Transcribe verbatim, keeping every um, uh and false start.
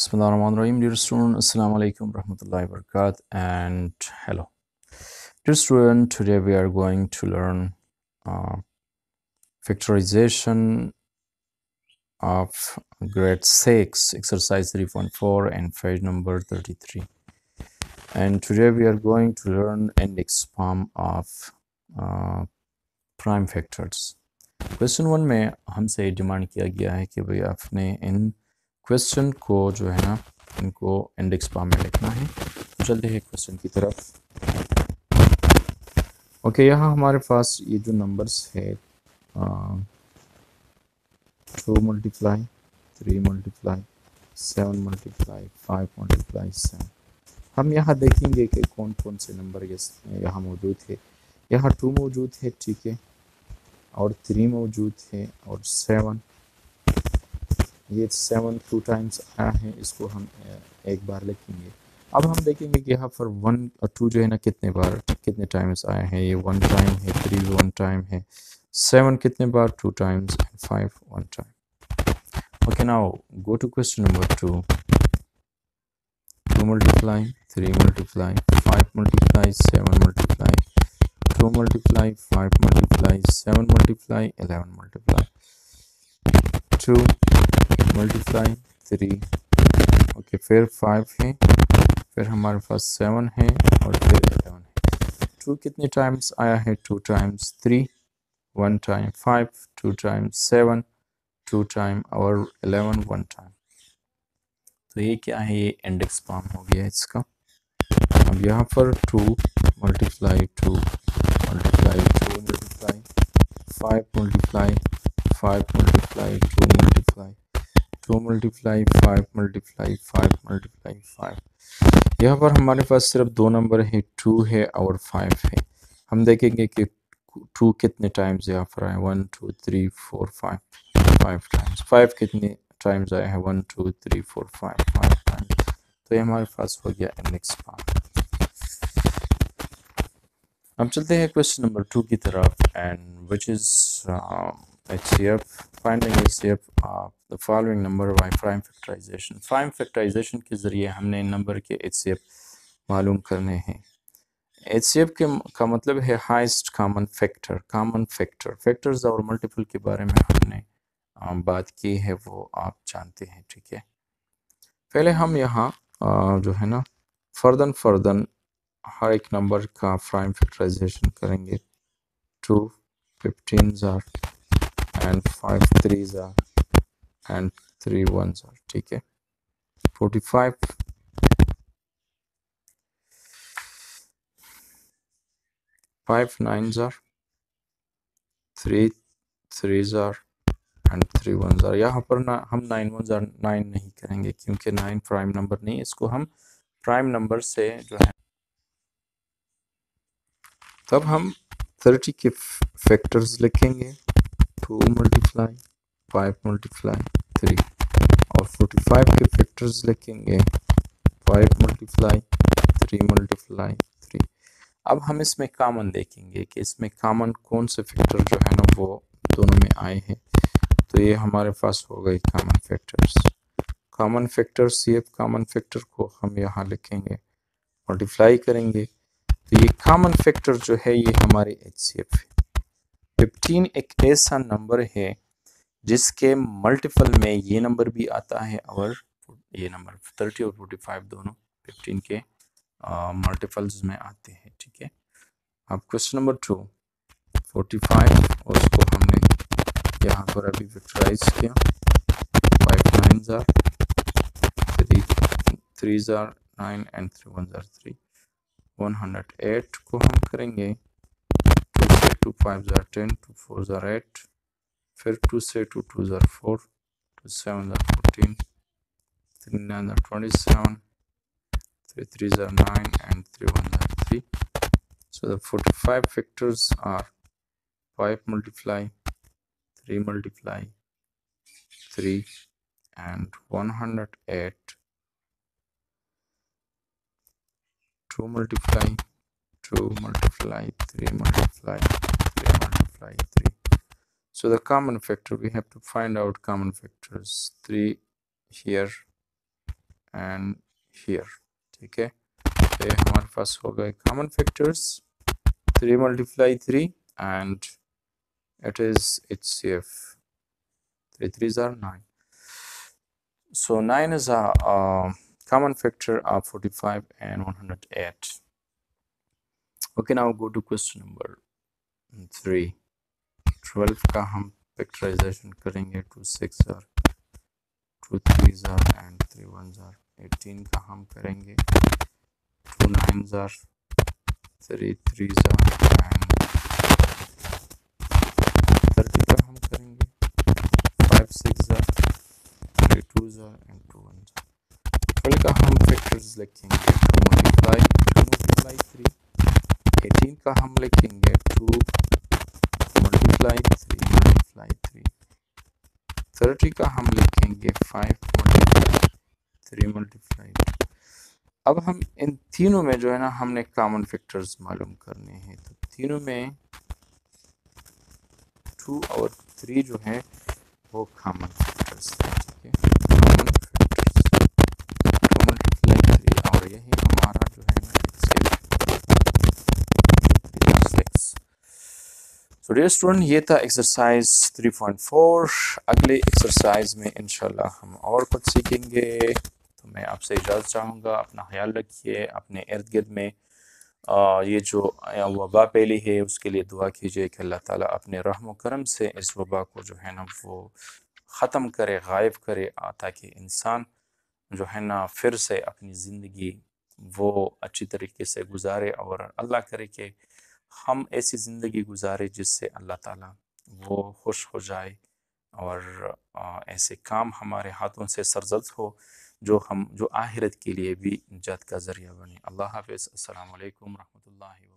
Bismillahirrahmanirrahim. Dear student, assalamu alaikum warahmatullahi wabarakatuh, and hello dear student. Today we are going to learn uh, factorization of grade six, exercise three point four and page number thirty-three, and today we are going to learn index form of uh, prime factors. Question one में हमसे demand किया गया है कि भाई आपने इन question को जो है ना इनको इंडेक्स फॉर्म में लिखना है. तो चलते हैं क्वेश्चन की तरफ. ओके, यहाँ हमारे पास ये जो नंबर्स है two multiply three multiply seven multiply five multiply seven. हम यहाँ देखेंगे कि कौन कौन से नंबर यहाँ मौजूद है. यहाँ टू मौजूद है, ठीक है, और थ्री मौजूद है, और सेवन, ये सेवन टू टाइम्स आया है, इसको हम एक बार लिखेंगे. अब हम देखेंगे कि यहाँ पर वन और टू जो है ना कितने बार कितने टाइम्स आया है. ये वन टाइम है, थ्री वन टाइम है, सेवन कितने बार, two times, and five one time. Okay, now go to question number two. Two multiply three multiply five multiply seven multiply two multiply five multiply seven multiply eleven multiply two multiply three. Okay, फिर five है, फिर हमारे पास seven है, और फिर eleven है. To कितने times आया है, two times, three one time, five two times, seven two time, और एलेवन वन टाइम. तो ये क्या है, ये इंडेक्स फॉर्म हो गया इसका. अब यहाँ पर two multiply two multiply two multiply five multiply five multiply two multiply two multiply five multiply five multiply five. यहाँ पर हमारे पास सिर्फ दो नंबर है, टू है और फाइव है. हम देखेंगे कि टू कितने टाइम्स यहाँ पर आए, one two three four five, five times. Five कितने टाइम्स आए हैं, one two three four five, five times. तो ये हमारे पास हो गया इंडेक्स फॉर्म. हम चलते हैं क्वेश्चन नंबर टू की तरफ, and which is H C F, finding H C F of the following number by prime factorization. Prime factorization के जरिए हमने नंबर के H C F मालूम करने हैं. H C F के का मतलब है highest common factor. Common factor, factors और multiple के बारे में हमने बात की है, वो आप जानते हैं, ठीक है. पहले हम यहाँ जो है ना फर्दन फर्दन हर एक नंबर का prime factorization करेंगे. Two fifteen are and five threes are and three one are, ठीक है, forty five. Five nine are, three threes are and three one are. यहाँ पर ना हम नाइन वन आर नाइन नहीं करेंगे क्योंकि नाइन प्राइम नंबर नहीं, इसको हम प्राइम नंबर से जो है. तब हम थर्टी के फैक्टर्स लिखेंगे, two multiply five multiply three, और फोर्टी फाइव के फैक्टर्स लिखेंगे, five multiply three multiply three. अब हम इसमें कामन देखेंगे कि इसमें कामन कौन से फैक्टर जो है ना वो दोनों में आए हैं. तो ये हमारे पास हो गए कामन फैक्टर्स. कामन फैक्टर्स, ये कामन फैक्टर को हम यहाँ लिखेंगे, मल्टीप्लाई करेंगे. तो ये कामन फैक्टर जो है ये हमारे एच सी एफ है. फिफ्टीन एक ऐसा नंबर है जिसके मल्टीपल में ये नंबर भी आता है और ये नंबर थर्टी और फोर्टी फाइव दोनों फिफ्टीन के मल्टीपल्स में आते हैं, ठीक है. अब question number two, forty five, और उसको हमने यहाँ पर अभी फैक्टराइज किया. Five nines are, three threes are nine and three one are three. One hundred eight को हम करेंगे, two five are ten, two four are eight, फिर टू से two two are four, two seven are fourteen, three nine are twenty seven, three three are nine and three one are three. So the forty five factors are five multiply, three multiply, three and one hundred eight, two multiply, two multiply, three multiply, three multiply, three. So the common factor, we have to find out common factors. Three here, and here. ठीक है, तो ये हमारे पास हो गए common factors three multiply three and it is it's three threes are nine. So nine is a, a common factor of forty-five and one hundred eight. Okay, now go to question number three. twelve का हम factorization करेंगे, two six are two threes are and three ones are eighteen का हम करेंगे, two nines are three threes are and thirty का हम करेंगे, five six are and two ones। Twelve का हम फैक्टर्स लिखेंगे two multiply two multiply three, eighteen का हम लिखेंगे two multiply three multiply three, thirty का हम लिखेंगे फाइव मल्टीप्लाई थ्री मल्टीप्लाई। अब हम इन तीनों में जो है ना हमने कॉमन फैक्टर्स मालूम करने हैं, तो तीनों में टू और थ्री जो है वो कॉमन फैक्टर्स है। ठीक है, यही हमारा जो है so, dear student, ये था एक्सरसाइज थ्री पॉइंट फोर। अगले एक्सरसाइज में इंशाल्लाह हम और कुछ सीखेंगे। तो मैं आपसे इजाज़त चाहूँगा, अपना ख्याल रखिए, अपने इर्द गिर्द में आ, ये जो वबा फैली है उसके लिए दुआ कीजिए कि अल्लाह ताला अपने रहम और करम से इस वबा को जो है ना वो ख़त्म करे, गायब करे, ताकि इंसान जो है ना फिर से अपनी ज़िंदगी वो अच्छी तरीके से गुजारे और अल्लाह करे कि हम ऐसी ज़िंदगी गुजारे जिससे अल्लाह ताला वो खुश हो जाए और ऐसे काम हमारे हाथों से सरजद हो जो हम जो आखिरत के लिए भी निजात का ज़रिया बने। अल्लाह हाफ़िज़। अस्सलामु अलैकुम रहमतुल्लाहि।